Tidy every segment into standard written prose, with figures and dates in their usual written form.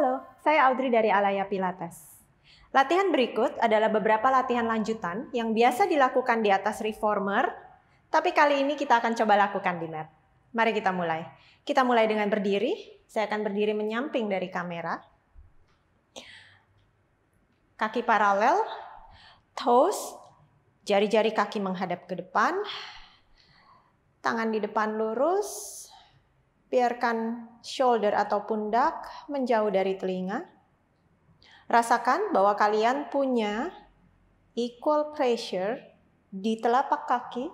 Halo, saya Audrey dari Aalaya Pilates. Latihan berikut adalah beberapa latihan lanjutan yang biasa dilakukan di atas reformer, tapi kali ini kita akan coba lakukan di mat. Mari kita mulai. Kita mulai dengan berdiri. Saya akan berdiri menyamping dari kamera. Kaki paralel, toes, jari-jari kaki menghadap ke depan, tangan di depan lurus. Biarkan shoulder atau pundak menjauh dari telinga. Rasakan bahwa kalian punya equal pressure di telapak kaki,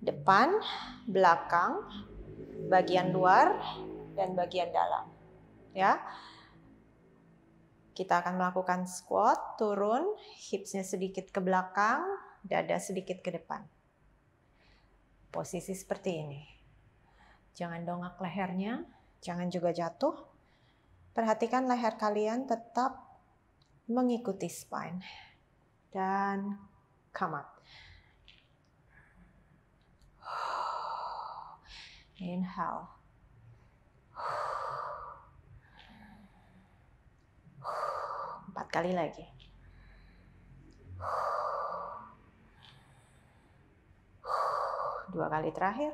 depan, belakang, bagian luar, dan bagian dalam. Ya, kita akan melakukan squat, turun, hipsnya sedikit ke belakang, dada sedikit ke depan. Posisi seperti ini. Jangan dongak lehernya, jangan juga jatuh. Perhatikan leher kalian tetap mengikuti spine. Dan come up. Inhale. Empat kali lagi. Dua kali terakhir.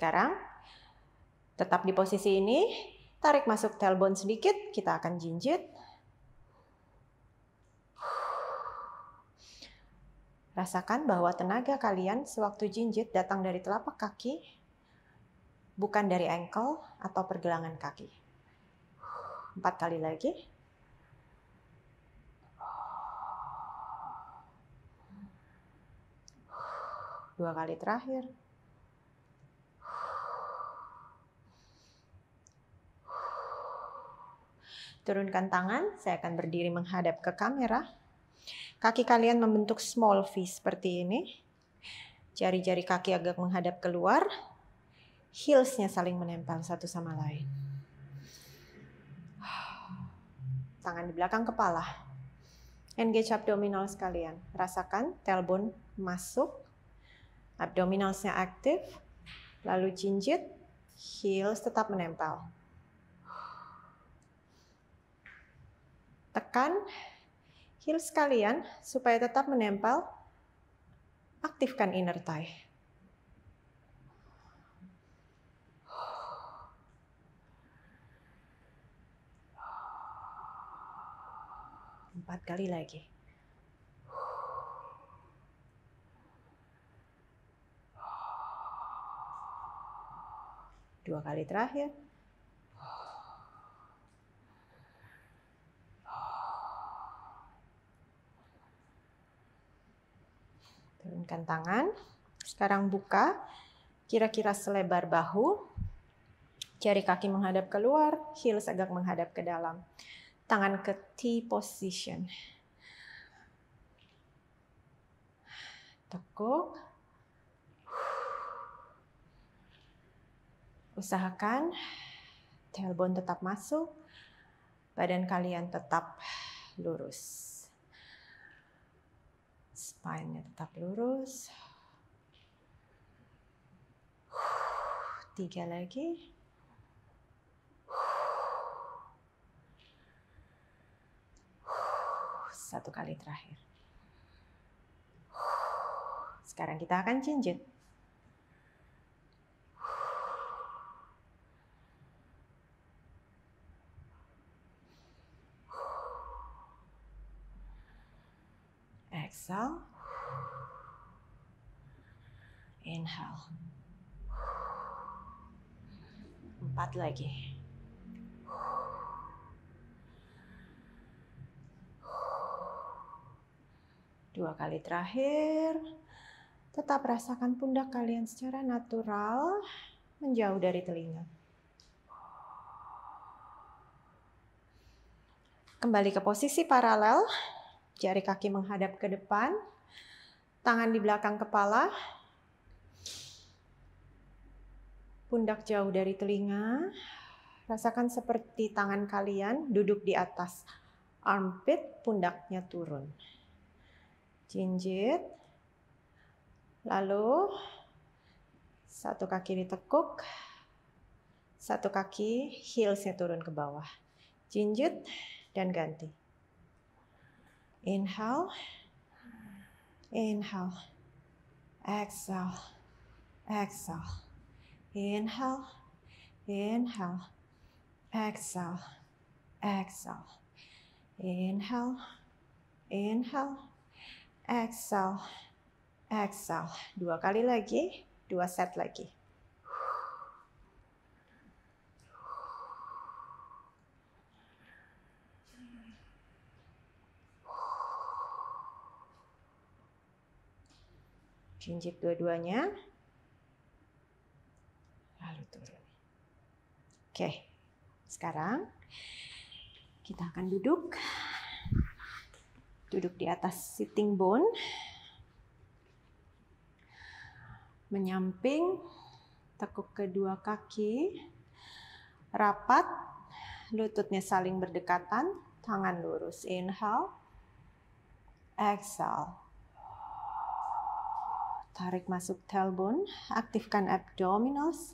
Sekarang, tetap di posisi ini, tarik masuk tailbone sedikit, kita akan jinjit. Rasakan bahwa tenaga kalian sewaktu jinjit datang dari telapak kaki, bukan dari ankle atau pergelangan kaki. Empat kali lagi. Dua kali terakhir. Turunkan tangan, saya akan berdiri menghadap ke kamera. Kaki kalian membentuk small V seperti ini. Jari-jari kaki agak menghadap keluar. Heelsnya saling menempel satu sama lain. Tangan di belakang kepala. Engage abdominal sekalian. Rasakan tailbone masuk. Abdominalsnya aktif. Lalu jinjit. Heels tetap menempel. Tekan heels kalian supaya tetap menempel, aktifkan inner thigh. Empat kali lagi. Dua kali terakhir. Turunkan tangan, sekarang buka kira-kira selebar bahu, jari kaki menghadap keluar, heels agak menghadap ke dalam, tangan ke T position, tekuk, usahakan tailbone tetap masuk, badan kalian tetap lurus. Spine-nya tetap lurus. Tiga lagi. Satu kali terakhir. Sekarang kita akan jinjit. Exhale, inhale, empat lagi, dua kali terakhir, tetap rasakan pundak kalian secara natural menjauh dari telinga. Kembali ke posisi paralel. Jari kaki menghadap ke depan, tangan di belakang kepala, pundak jauh dari telinga. Rasakan seperti tangan kalian duduk di atas armpit, pundaknya turun. Jinjit, lalu Satu kaki ditekuk, satu kaki heelsnya turun ke bawah. Jinjit dan ganti. Inhale, inhale, exhale, exhale, inhale, inhale, exhale, exhale, inhale, inhale, exhale, exhale. Dua kali lagi, dua set lagi. Jinjit dua-duanya, lalu turun. Oke, sekarang kita akan duduk. Duduk di atas sitting bone. Menyamping, tekuk kedua kaki, rapat, lututnya saling berdekatan, tangan lurus. Inhale, exhale. Tarik masuk tailbone, aktifkan abdominals,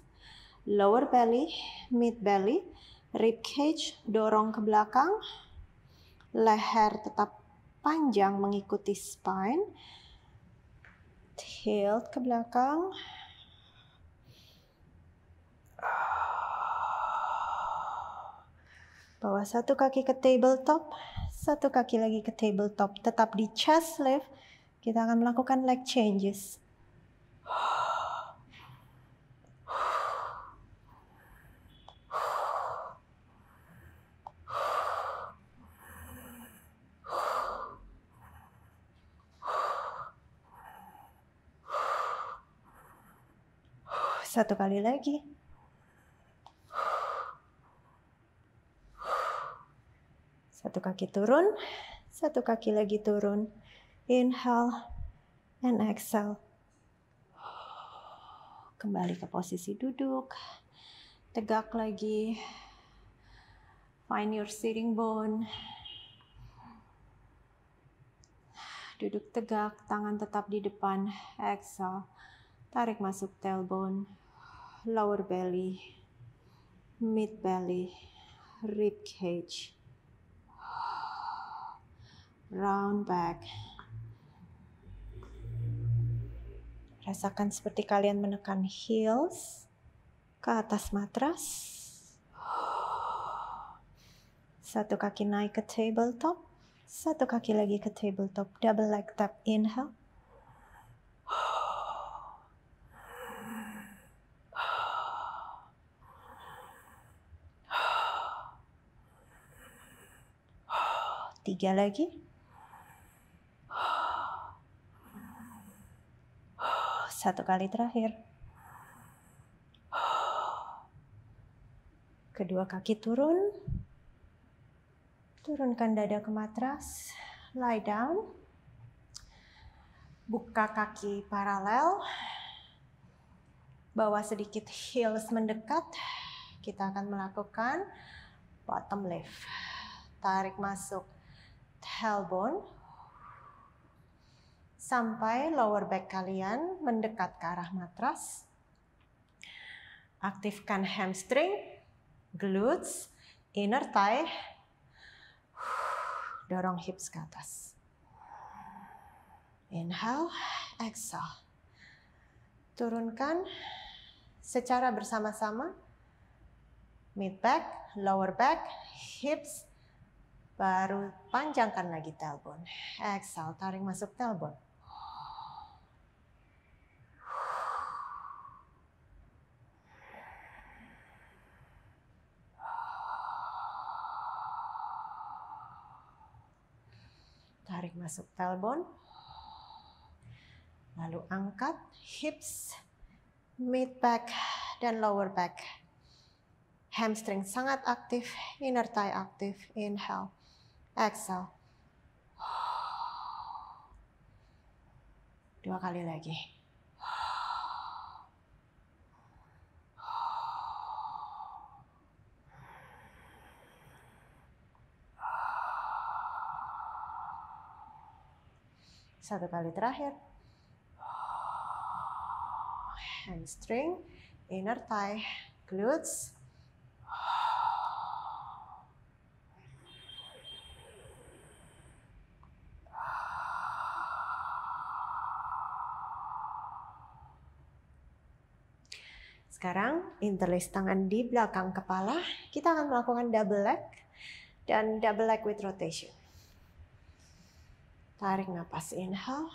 lower belly, mid belly, rib cage, dorong ke belakang, leher tetap panjang mengikuti spine, tilt ke belakang, bawa satu kaki ke tabletop, satu kaki lagi ke tabletop, tetap di chest lift, kita akan melakukan leg changes. Satu kali lagi. Satu kaki turun, satu kaki lagi turun. Inhale and exhale. Kembali ke posisi duduk. Tegak lagi. Find your sitting bone. Duduk tegak, tangan tetap di depan. Exhale. Tarik masuk tailbone. Lower belly, mid belly, rib cage, round back. Rasakan seperti kalian menekan heels ke atas matras. Satu kaki naik ke tabletop, satu kaki lagi ke tabletop. Double leg tap, inhale. Tiga lagi. Satu kali terakhir. Kedua kaki turun. Turunkan dada ke matras. Lie down. Buka kaki paralel. Bawa sedikit heels mendekat. Kita akan melakukan bottom lift. Tarik masuk tailbone sampai lower back kalian mendekat ke arah matras. Aktifkan hamstring, glutes, inner thigh. Dorong hips ke atas. Inhale, exhale. Turunkan secara bersama-sama. Mid back, lower back, hips. Baru panjangkan lagi tailbone. Exhale, tarik masuk tailbone. Tarik masuk tailbone. Lalu angkat hips, mid back, dan lower back. Hamstring sangat aktif, inner thigh aktif. Inhale. Exhale. Dua kali lagi. Satu kali terakhir. hamstring, inner thigh, glutes. Sekarang interlace tangan di belakang kepala, kita akan melakukan double leg dan double leg with rotation. Tarik nafas inhale,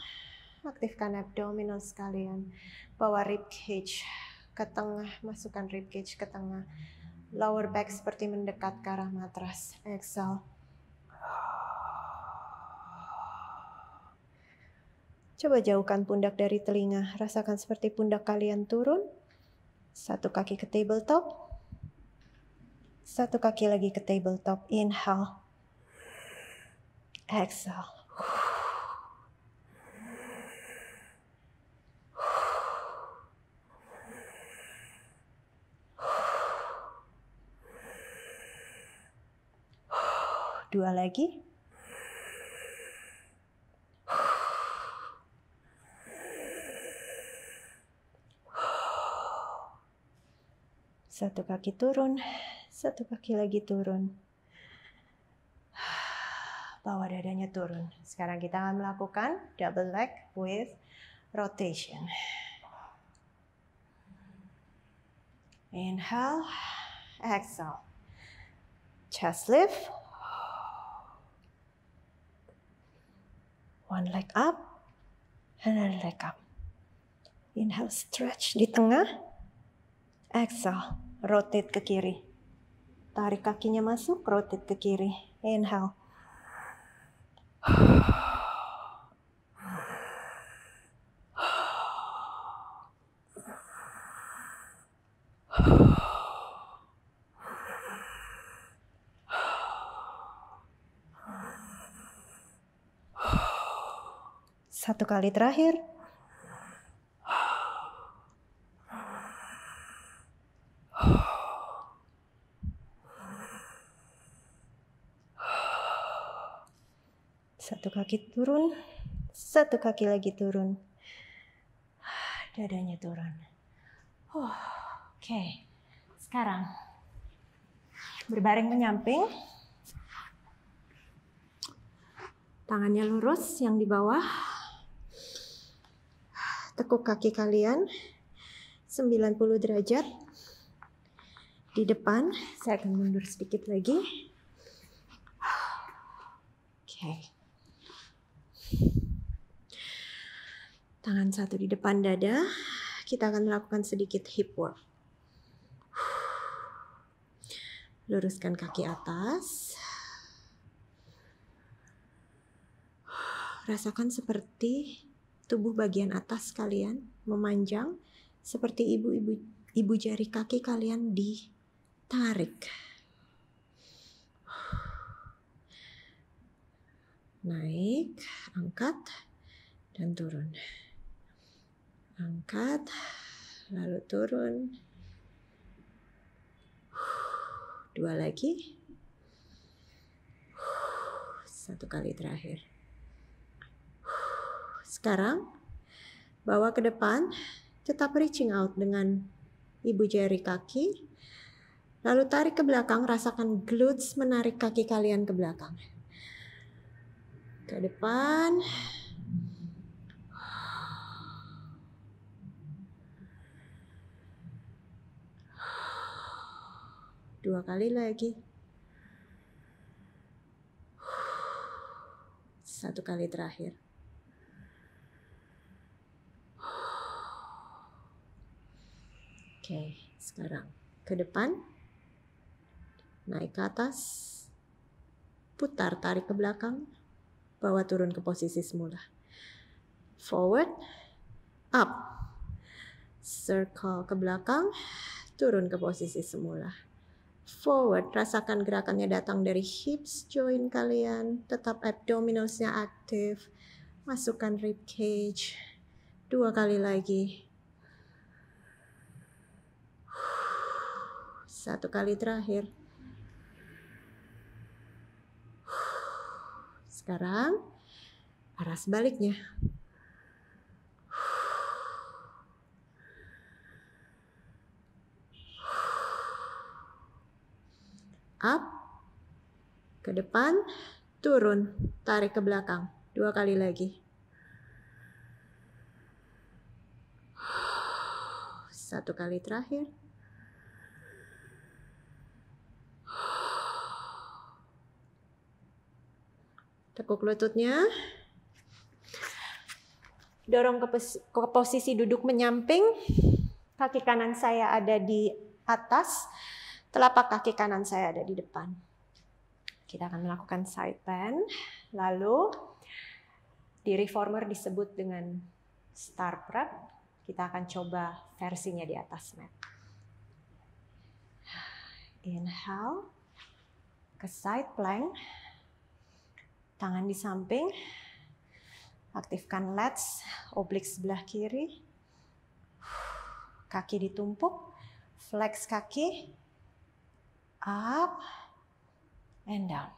aktifkan abdominal sekalian, bawa rib cage ke tengah, masukkan rib cage ke tengah, lower back seperti mendekat ke arah matras. Exhale. Coba jauhkan pundak dari telinga, rasakan seperti pundak kalian turun. Satu kaki ke tabletop, satu kaki lagi ke tabletop, inhale, exhale. Dua lagi. Satu kaki turun, satu kaki lagi turun. Bawa dadanya turun. Sekarang kita akan melakukan double leg with rotation. Inhale, exhale. Chest lift. One leg up, another leg up. Inhale, stretch di tengah. Exhale. Rotate ke kiri. Tarik kakinya masuk, rotate ke kiri. Inhale. Satu kali terakhir. Satu kaki turun, satu kaki lagi turun, dadanya turun. Oke. Sekarang berbaring menyamping, tangannya lurus yang di bawah, tekuk kaki kalian 90 derajat di depan. Saya akan mundur sedikit lagi. Oke. Tangan satu di depan dada, kita akan melakukan sedikit hip work. Luruskan kaki atas. Rasakan seperti tubuh bagian atas kalian memanjang, seperti ibu jari kaki kalian ditarik. Naik, angkat, dan turun. Angkat, lalu turun. Dua lagi. Satu kali terakhir. Sekarang, bawa ke depan, tetap reaching out dengan ibu jari kaki. Lalu tarik ke belakang, rasakan glutes menarik kaki kalian ke belakang. Ke depan. Dua kali lagi. Satu kali terakhir. Oke, sekarang ke depan, naik ke atas, putar, tarik ke belakang, bawa turun ke posisi semula. Forward, up, circle ke belakang, turun ke posisi semula. Forward, rasakan gerakannya datang dari hips joint kalian, tetap abdominalsnya aktif, masukkan rib cage, dua kali lagi, satu kali terakhir. Sekarang arah sebaliknya. up, ke depan, turun, tarik ke belakang. 2 kali lagi. 1 kali terakhir. Tekuk lututnya. Dorong ke posisi duduk menyamping. Kaki kanan saya ada di atas. Telapak kaki kanan saya ada di depan. Kita akan melakukan side bend. Lalu di reformer disebut dengan star prep. Kita akan coba versinya di atas mat. Inhale. Ke side plank. Tangan di samping, aktifkan lats, obliques sebelah kiri, kaki ditumpuk, flex kaki, up and down.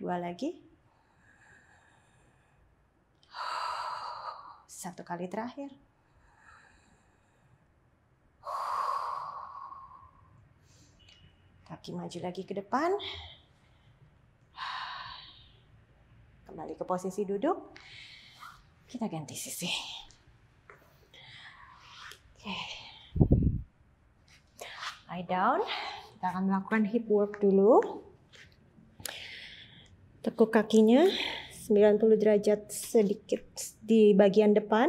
Dua lagi, 1 kali terakhir. Kaki maju lagi ke depan. Kembali ke posisi duduk. Kita ganti sisi. Oke. Lie down. Kita akan melakukan hip work dulu. Tekuk kakinya 90 derajat sedikit di bagian depan.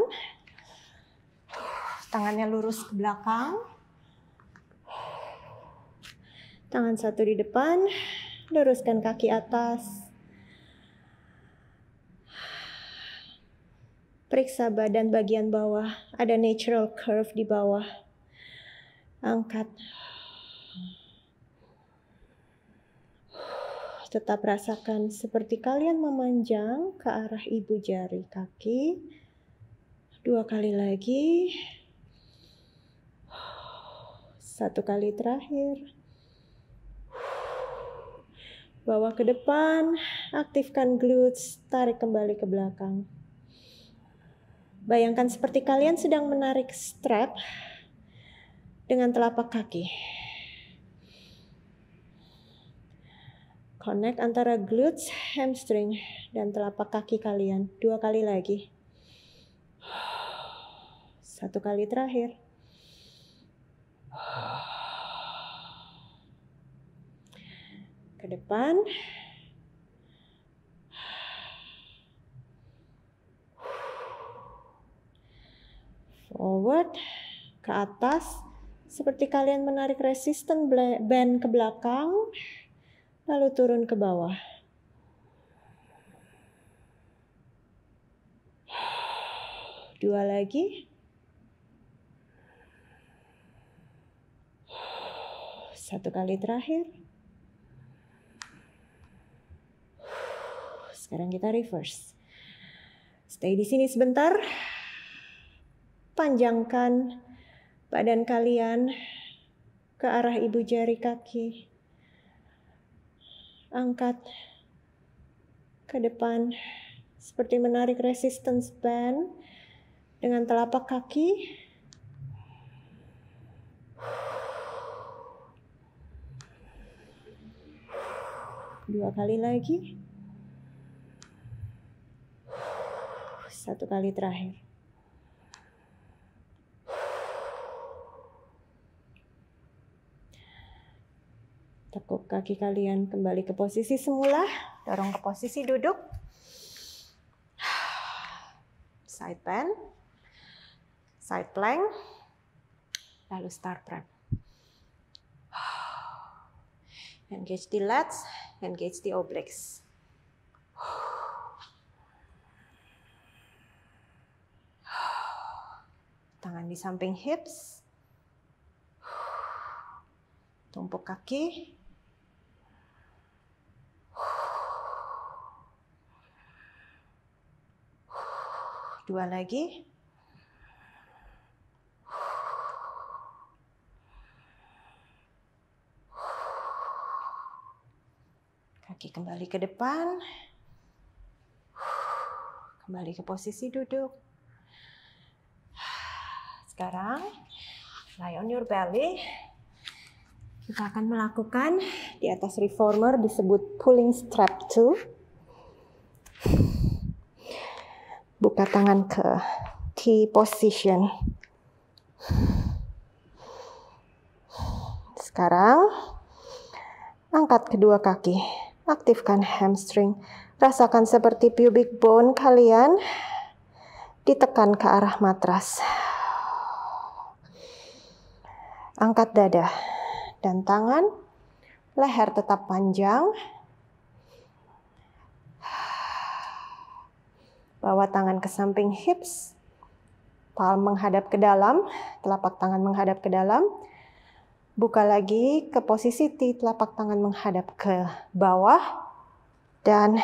Tangannya lurus ke belakang. Tangan satu di depan, luruskan kaki atas. Periksa badan bagian bawah, ada natural curve di bawah. Angkat. Tetap rasakan seperti kalian memanjang ke arah ibu jari kaki. 2 kali lagi. 1 kali terakhir. Bawa ke depan, aktifkan glutes, tarik kembali ke belakang. Bayangkan seperti kalian sedang menarik strap dengan telapak kaki. Connect antara glutes, hamstring, dan telapak kaki kalian. 2 kali lagi. 1 kali terakhir. Ke depan, forward, ke atas, seperti kalian menarik resisten band ke belakang, lalu turun ke bawah. Dua lagi, 1 kali terakhir. Sekarang kita reverse. Stay di sini sebentar. Panjangkan badan kalian ke arah ibu jari kaki. Angkat ke depan seperti menarik resistance band dengan telapak kaki. Dua kali lagi. 1 kali terakhir. Tekuk kaki kalian kembali ke posisi semula. Dorong ke posisi duduk. Side bend. Side plank. Lalu star prep. Engage the lats. Engage the obliques. Tangan di samping hips, tumpuk kaki, dua lagi, 2 kaki kembali ke depan, kembali ke posisi duduk. Sekarang Lie on your belly. Kita akan melakukan di atas reformer disebut pulling strap 2. Buka tangan ke T position. Sekarang angkat kedua kaki. Aktifkan hamstring. Rasakan seperti pubic bone kalian ditekan ke arah matras. Angkat dada dan tangan, leher tetap panjang. Bawa tangan ke samping hips, palm menghadap ke dalam, telapak tangan menghadap ke dalam. Buka lagi ke posisi T, telapak tangan menghadap ke bawah, dan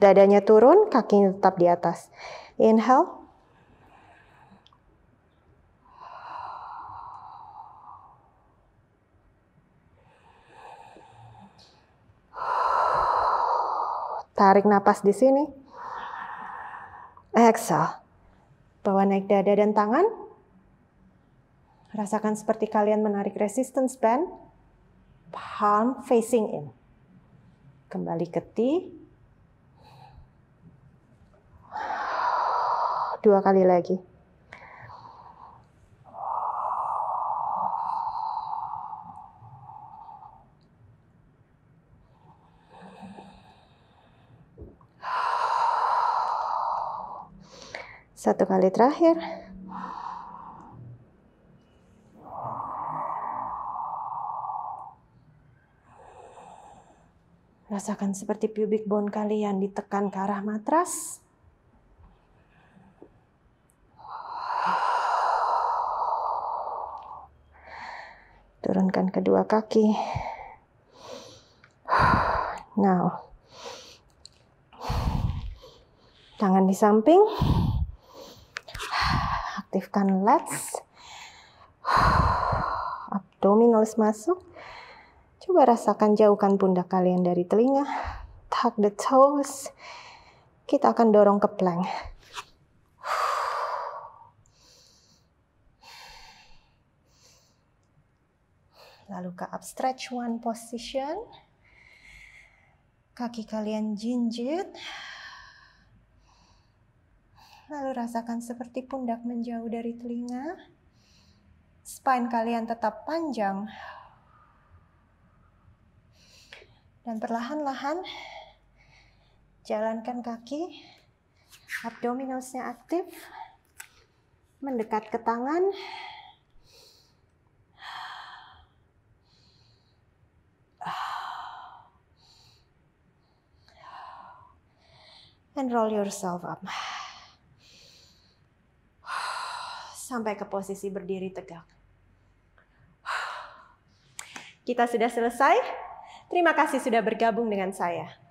dadanya turun, kakinya tetap di atas. Inhale. Tarik napas di sini. Exhale. Bawa naik dada dan tangan. Rasakan seperti kalian menarik resistance band. Palm facing in. Kembali ke T. Dua kali lagi. Satu kali terakhir. Rasakan seperti pubic bone kalian ditekan ke arah matras. Turunkan kedua kaki. Now, tangan di samping. Aktifkan lats, abdominalis masuk. Coba rasakan, jauhkan pundak kalian dari telinga. Tuck the toes. Kita akan dorong ke plank. Lalu ke up stretch one position. Kaki kalian jinjit. Lalu rasakan seperti pundak menjauh dari telinga. Spine kalian tetap panjang. Dan perlahan-lahan jalankan kaki. Abdominalsnya aktif. Mendekat ke tangan. And roll yourself up. Sampai ke posisi berdiri tegak. Kita sudah selesai. Terima kasih sudah bergabung dengan saya.